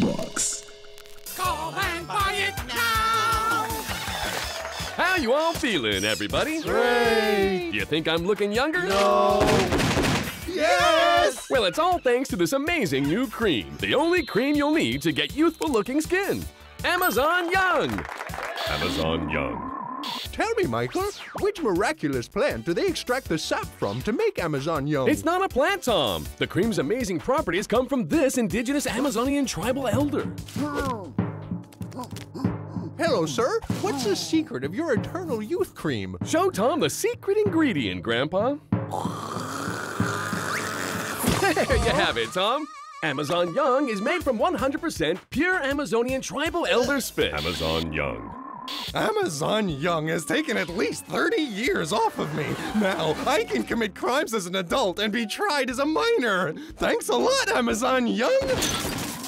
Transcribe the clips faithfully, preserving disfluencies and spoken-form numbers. bucks. Call and buy it now! How you all feeling, everybody? Great! You think I'm looking younger? No! Yes! Well, it's all thanks to this amazing new cream. The only cream you'll need to get youthful-looking skin. Amazon Young! Amazon Young. Tell me, Michael, which miraculous plant do they extract the sap from to make Amazon Young? It's not a plant, Tom. The cream's amazing properties come from this indigenous Amazonian tribal elder. Hello, sir. What's the secret of your eternal youth cream? Show Tom the secret ingredient, Grandpa. There you have it, Tom. Amazon Young is made from one hundred percent pure Amazonian tribal elder spit. Amazon Young. Amazon Young has taken at least thirty years off of me. Now I can commit crimes as an adult and be tried as a minor. Thanks a lot, Amazon Young.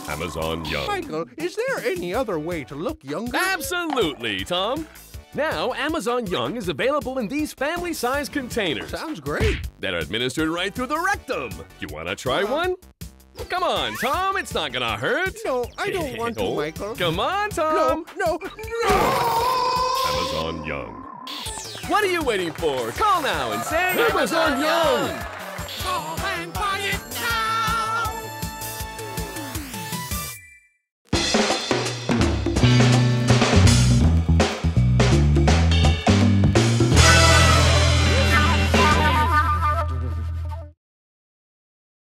Amazon Young. Michael, is there any other way to look younger? Absolutely, Tom. Now, Amazon Young is available in these family-size containers. Sounds great. That are administered right through the rectum. You want to try uh, one? Come on, Tom. It's not going to hurt. No, I don't want to, Michael. Come on, Tom. No, no, no! Amazon Young. What are you waiting for? Call now and say Amazon, Amazon Young! Young!